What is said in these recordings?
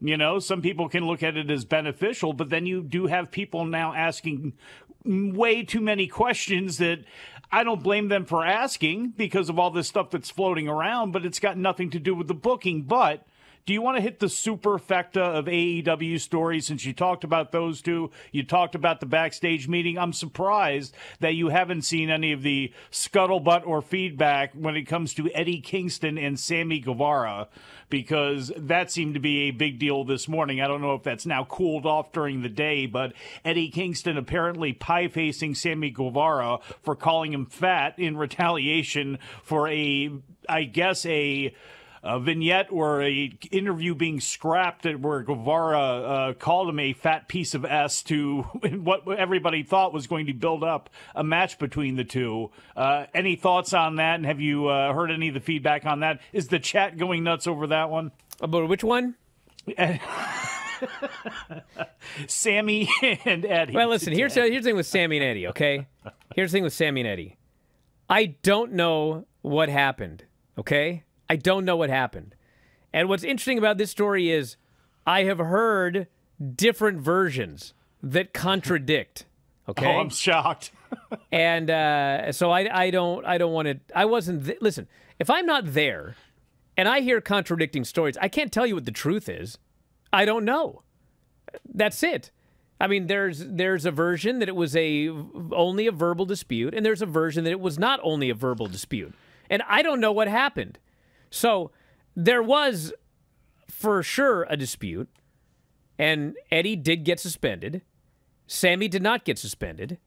You know, some people can look at it as beneficial, but then you do have people now asking way too many questions that I don't blame them for asking because of all this stuff that's floating around, but it's got nothing to do with the booking. But do you want to hit the superfecta of AEW stories since you talked about those two? You talked about the backstage meeting. I'm surprised that you haven't seen any of the scuttlebutt or feedback when it comes to Eddie Kingston and Sammy Guevara, because that seemed to be a big deal this morning. I don't know if that's now cooled off during the day, but Eddie Kingston apparently pie-facing Sammy Guevara for calling him fat in retaliation for a, I guess, a vignette or a interview being scrapped where Guevara called him a fat piece of S to what everybody thought was going to build up a match between the two. Any thoughts on that? And have you heard any of the feedback on that? Is the chat going nuts over that one? About which one? Sammy and Eddie. Well, listen, here's the thing with Sammy and Eddie, okay? Here's the thing with Sammy and Eddie. I don't know what happened, okay? I don't know what happened. And what's interesting about this story is I have heard different versions that contradict. Okay. Oh, I'm shocked. And so I don't want to, I wasn't, listen, if I'm not there and I hear contradicting stories, I can't tell you what the truth is. I don't know. That's it. I mean, there's a version that it was only a verbal dispute, and there's a version that it was not only a verbal dispute. And I don't know what happened. So there was, for sure, a dispute, and Eddie did get suspended. Sammy did not get suspended,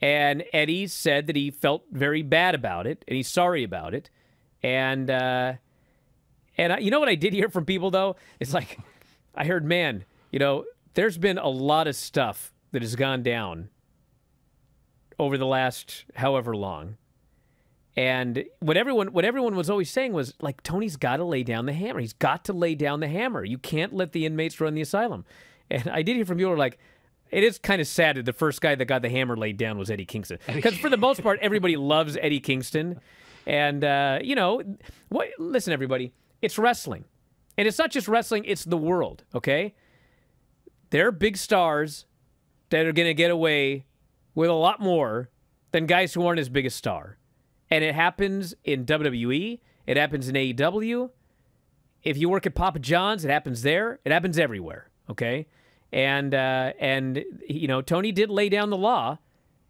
and Eddie said that he felt very bad about it, and he's sorry about it. And you know what I did hear from people, though? It's like, I heard, man, you know, there's been a lot of stuff that has gone down over the last however long. And what everyone was always saying was, like, Tony's got to lay down the hammer. He's got to lay down the hammer. You can't let the inmates run the asylum. And I did hear from you who were like, it is kind of sad that the first guy that got the hammer laid down was Eddie Kingston. Because for the most part, everybody loves Eddie Kingston. And, you know, listen, everybody, it's wrestling. And it's not just wrestling, it's the world, okay? There are big stars that are going to get away with a lot more than guys who aren't as big a star. And it happens in WWE. It happens in AEW. If you work at Papa John's, it happens there. It happens everywhere, okay? And you know, Tony did lay down the law.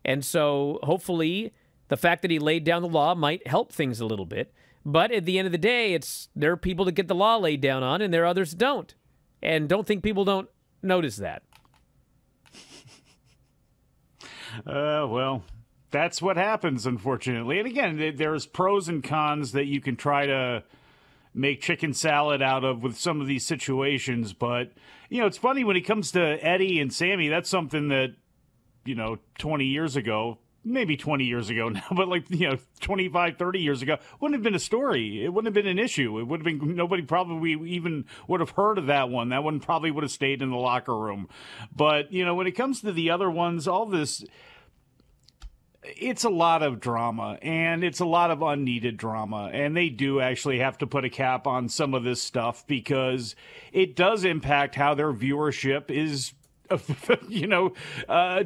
And so hopefully the fact that he laid down the law might help things a little bit. But at the end of the day, there are people that get the law laid down on, and there are others that don't. And don't think people don't notice that. Well... that's what happens, unfortunately. And again, there's pros and cons that you can try to make chicken salad out of with some of these situations. But, you know, it's funny when it comes to Eddie and Sammy, that's something that, you know, 20 years ago, maybe 20 years ago now, but like, you know, 25, 30 years ago, wouldn't have been a story. It wouldn't have been an issue. It would have been, nobody probably even would have heard of that one. That one probably would have stayed in the locker room. But, you know, when it comes to the other ones, all this... it's a lot of drama, and it's a lot of unneeded drama, and they do actually have to put a cap on some of this stuff because it does impact how their viewership is, you know,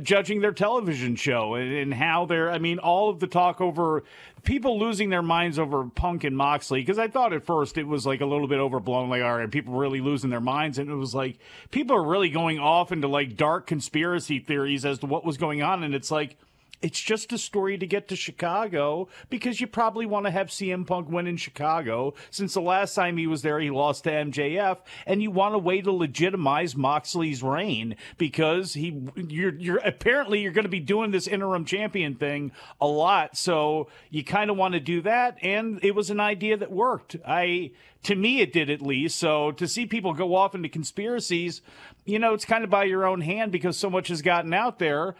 judging their television show and how they're, I mean, all of the talk over people losing their minds over Punk and Moxley, because I thought at first it was like a little bit overblown, like, all right, people really losing their minds, and it was like people are really going off into like dark conspiracy theories as to what was going on, and it's like, it's just a story to get to Chicago because you probably want to have CM Punk win in Chicago since the last time he was there, he lost to MJF, and you want a way to legitimize Moxley's reign because you're apparently you're going to be doing this interim champion thing a lot, so you kind of want to do that, and it was an idea that worked. To me, it did at least. So to see people go off into conspiracies, you know, it's kind of by your own hand because so much has gotten out there,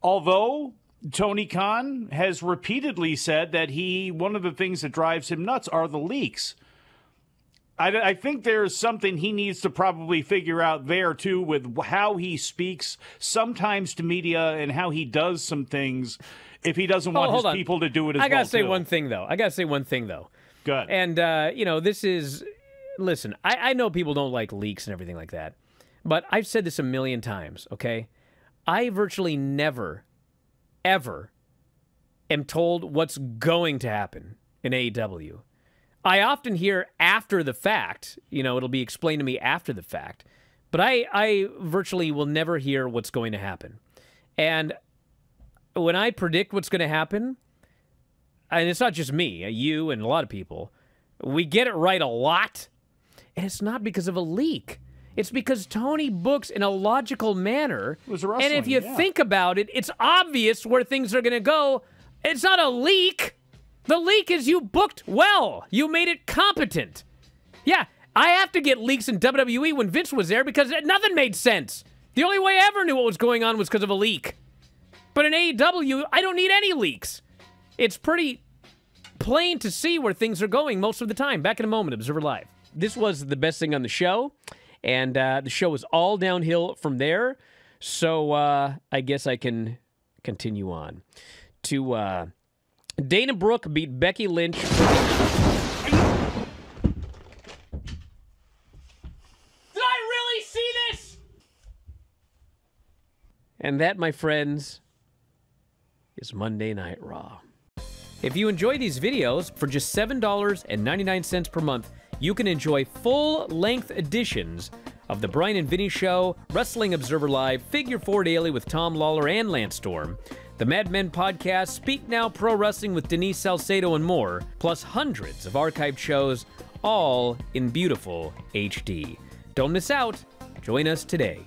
although... Tony Khan has repeatedly said that one of the things that drives him nuts are the leaks. I think there's something he needs to probably figure out there, too, with how he speaks sometimes to media and how he does some things if he doesn't want his people to do it as well. I got to say one thing, though. Good. And, you know, this is listen, I know people don't like leaks and everything like that, but I've said this a million times, okay? I virtually never, ever am told what's going to happen in AEW. I often hear after the fact, you know, it'll be explained to me after the fact, but I virtually will never hear what's going to happen. And when I predict what's going to happen, and it's not just me, you and a lot of people, we get it right a lot, and it's not because of a leak. It's because Tony books in a logical manner, and if you think about it, it's obvious where things are going to go. It's not a leak. The leak is you booked well. You made it competent. Yeah, I have to get leaks in WWE when Vince was there because nothing made sense. The only way I ever knew what was going on was because of a leak. But in AEW, I don't need any leaks. It's pretty plain to see where things are going most of the time. Back in a moment, Observer Live. This was the best thing on the show, and the show was all downhill from there. So I guess I can continue on to Dana Brooke beat Becky Lynch. Did I really see this? And that, my friends, is Monday Night Raw. If you enjoy these videos, for just $7.99 per month, you can enjoy full-length editions of The Brian and Vinny Show, Wrestling Observer Live, Figure Four Daily with Tom Lawler and Lance Storm, The Mad Men Podcast, Speak Now Pro Wrestling with Denise Salcedo and more, plus hundreds of archived shows, all in beautiful HD. Don't miss out. Join us today.